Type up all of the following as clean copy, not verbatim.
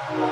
Let's go!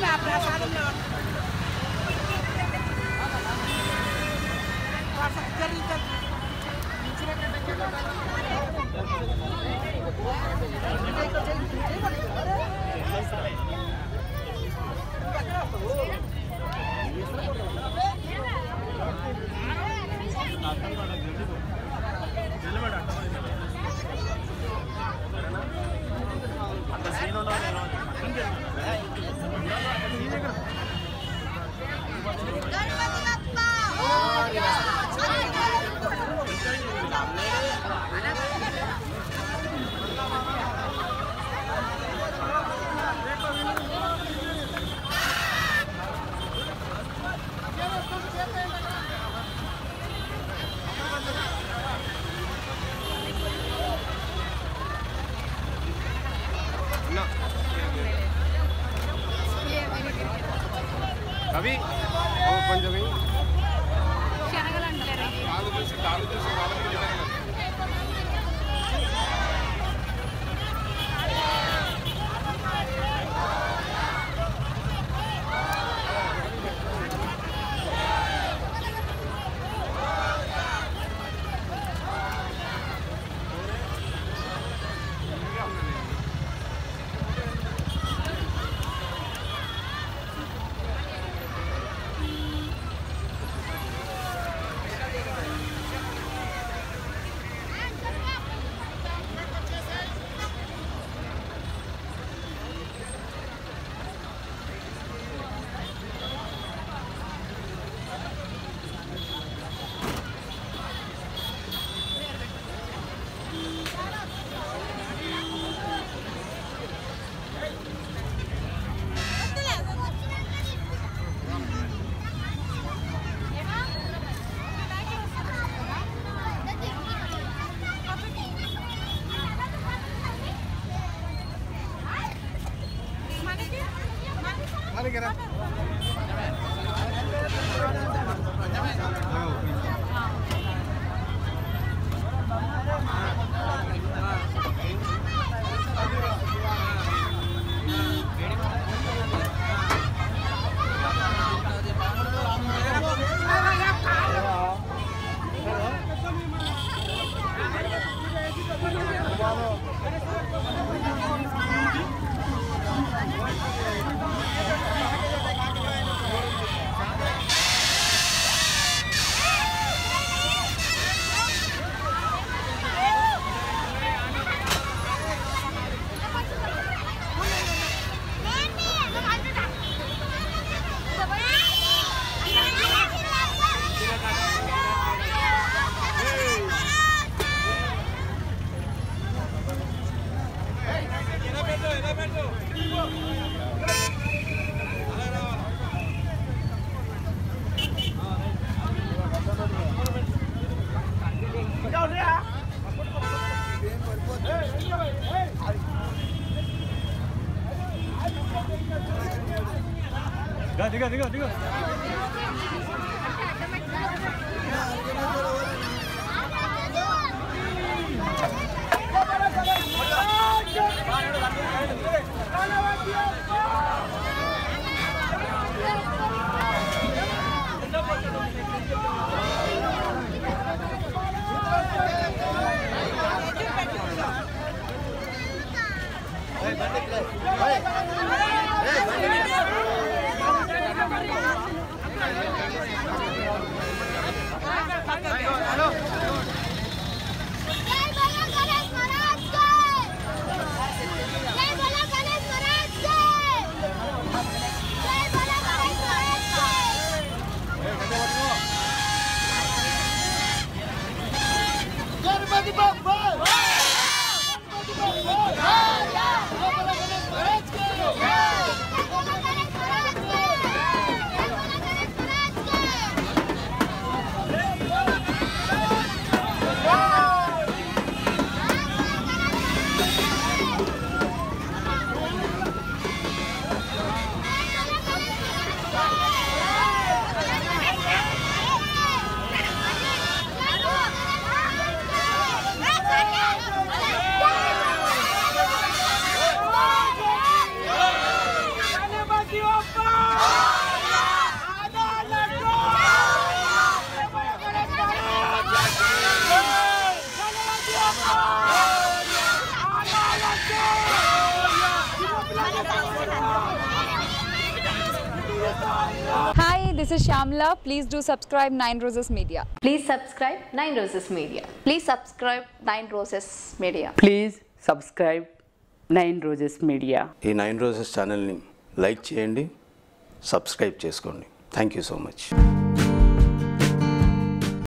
me abrazaron, mi amor. अभी और पंजाबी शहर का अंदर है दारू से बाहर के लिए Get up. Diga. This is Shyamla. Please do subscribe 9Roses Media. Please subscribe 9Roses Media. Please subscribe 9Roses Media. Please subscribe 9Roses Media. Ee 9Roses channel ni like cheyandi, subscribe cheskondi. Thank you so much.